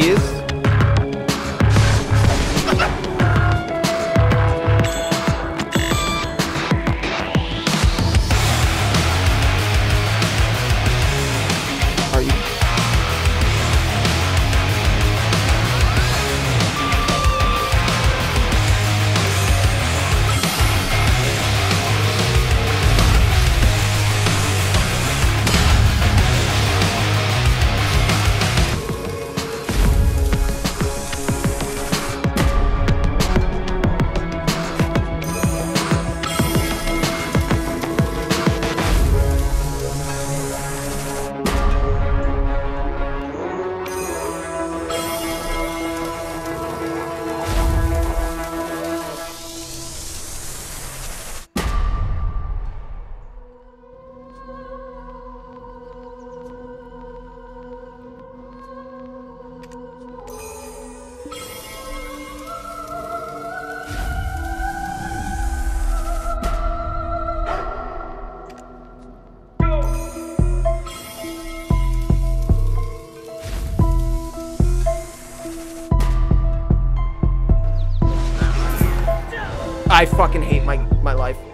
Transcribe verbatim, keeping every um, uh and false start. is I fucking hate my, my life.